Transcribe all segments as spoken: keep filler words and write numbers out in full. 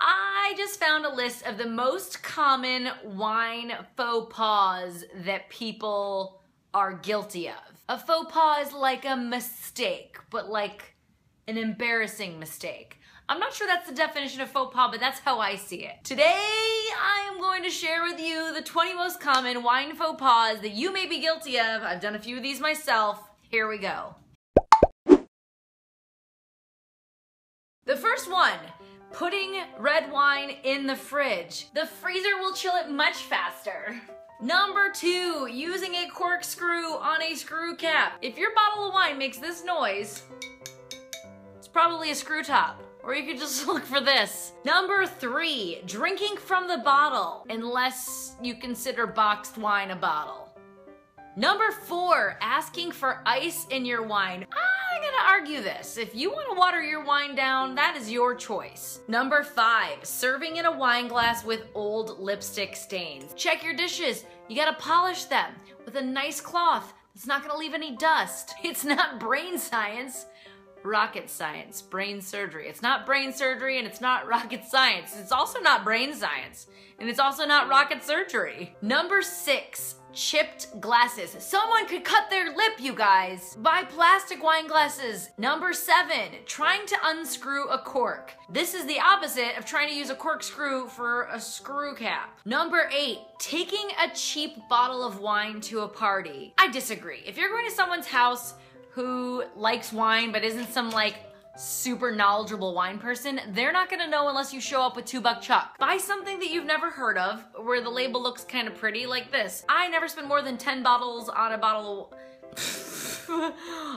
I just found a list of the most common wine faux pas that people are guilty of. A faux pas is like a mistake, but like an embarrassing mistake. I'm not sure that's the definition of faux pas, but that's how I see it. Today, I am going to share with you the twenty most common wine faux pas that you may be guilty of. I've done a few of these myself. Here we go. The first one, putting red wine in the fridge. The freezer will chill it much faster. Number two, using a corkscrew on a screw cap. If your bottle of wine makes this noise, it's probably a screw top. Or you could just look for this. Number three, drinking from the bottle, unless you consider boxed wine a bottle. Number four, asking for ice in your wine. I'm gonna argue this. If you wanna water your wine down, that is your choice. Number five, serving in a wine glass with old lipstick stains. Check your dishes. You gotta polish them with a nice cloth. It's not gonna leave any dust. It's not brain science. Rocket science, brain surgery. It's not brain surgery and it's not rocket science. It's also not brain science and it's also not rocket surgery. Number six, chipped glasses. Someone could cut their lip, you guys. Buy plastic wine glasses. Number seven, trying to unscrew a cork. This is the opposite of trying to use a corkscrew for a screw cap. Number eight, taking a cheap bottle of wine to a party. I disagree. If you're going to someone's house who likes wine but isn't some like super knowledgeable wine person, they're not gonna know unless you show up with two buck chuck. Buy something that you've never heard of where the label looks kind of pretty like this. I never spend more than ten bottles on a bottle of...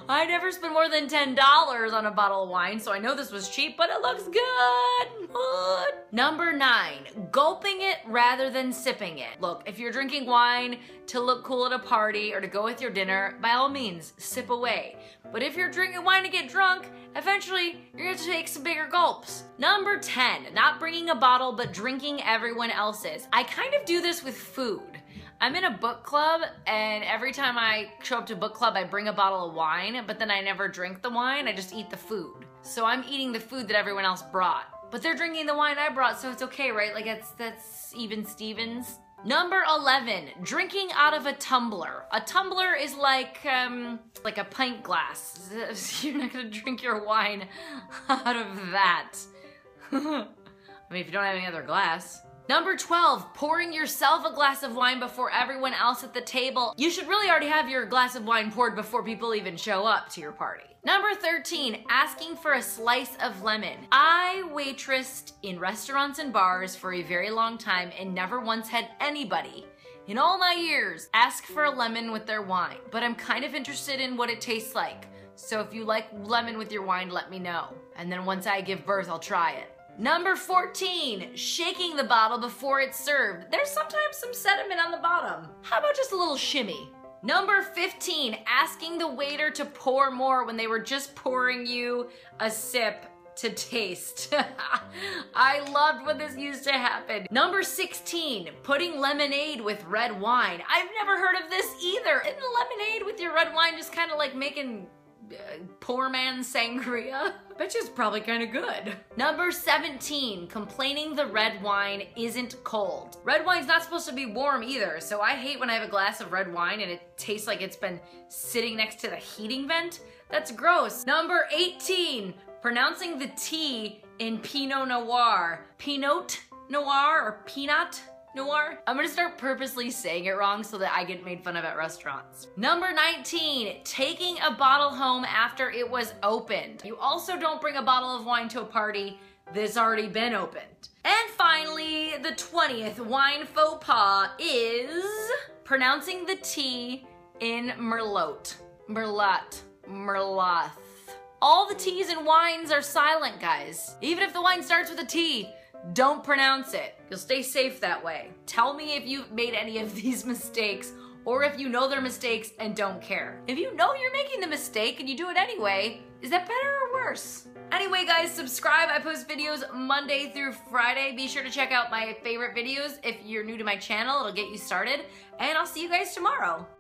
I never spend more than ten dollars on a bottle of wine, so I know this was cheap, but it looks good. Good. Number nine, gulping it rather than sipping it. Look, if you're drinking wine to look cool at a party or to go with your dinner, by all means, sip away. But if you're drinking wine to get drunk, eventually you're gonna take some bigger gulps. Number ten, not bringing a bottle but drinking everyone else's. I kind of do this with food. I'm in a book club, and every time I show up to book club, I bring a bottle of wine, but then I never drink the wine, I just eat the food. So I'm eating the food that everyone else brought. But they're drinking the wine I brought, so it's okay, right? Like, it's, that's even Stevens. Number eleven, drinking out of a tumbler. A tumbler is like, um, like a pint glass. You're not gonna drink your wine out of that. I mean, if you don't have any other glass. Number twelve, pouring yourself a glass of wine before everyone else at the table. You should really already have your glass of wine poured before people even show up to your party. Number thirteen, asking for a slice of lemon. I waitressed in restaurants and bars for a very long time and never once had anybody in all my years ask for a lemon with their wine, but I'm kind of interested in what it tastes like. So if you like lemon with your wine, let me know. And then once I give birth, I'll try it. Number fourteen, shaking the bottle before it's served. There's sometimes some sediment on the bottom. How about just a little shimmy? Number fifteen, asking the waiter to pour more when they were just pouring you a sip to taste. I loved when this used to happen. Number sixteen, putting lemonade with red wine. I've never heard of this either. Isn't lemonade with your red wine just kind of like making Uh, poor man sangria? Bet you it's probably kind of good. Number seventeen, complaining the red wine isn't cold. Red wine's not supposed to be warm either, so I hate when I have a glass of red wine and it tastes like it's been sitting next to the heating vent. That's gross. Number eighteen, pronouncing the T in Pinot Noir. Pinot Noir or Peanut Noir? I'm gonna start purposely saying it wrong so that I get made fun of at restaurants. Number nineteen, taking a bottle home after it was opened. You also don't bring a bottle of wine to a party that's already been opened. And finally, the twentieth wine faux pas is pronouncing the T in Merlot. Merlot. Merlot. All the T's in wines are silent, guys. Even if the wine starts with a T, don't pronounce it. You'll stay safe that way. Tell me if you've made any of these mistakes or if you know they're mistakes and don't care. If you know you're making the mistake and you do it anyway, is that better or worse? Anyway, guys, subscribe. I post videos Monday through Friday. Be sure to check out my favorite videos. If you're new to my channel, it'll get you started. And I'll see you guys tomorrow.